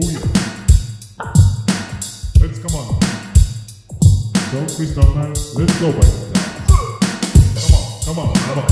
Oh yeah. Let's come on. Don't we stop now? Let's go back. Come on, come on, come on.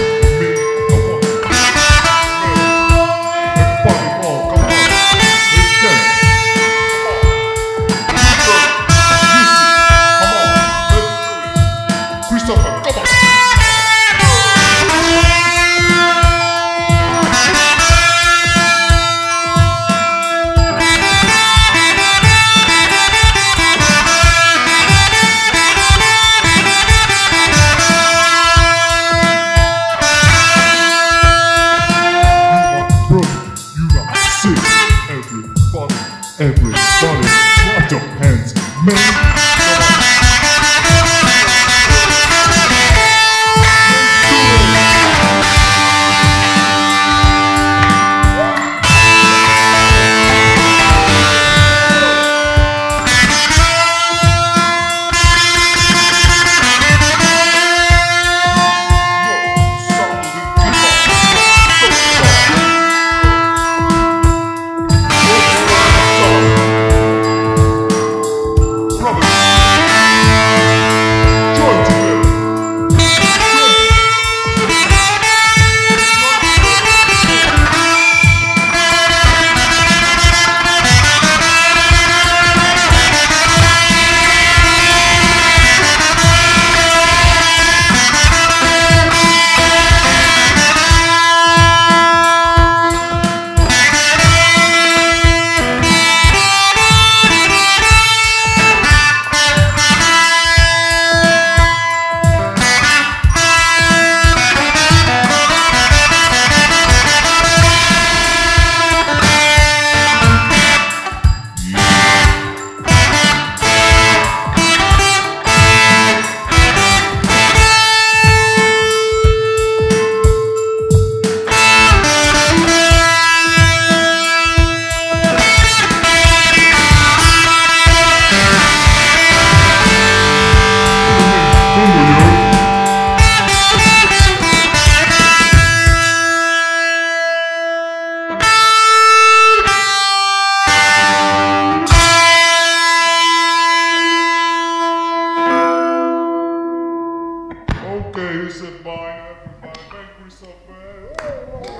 Everybody, clap your hands, man. Okay, you said bye, everybody. Thank you so much.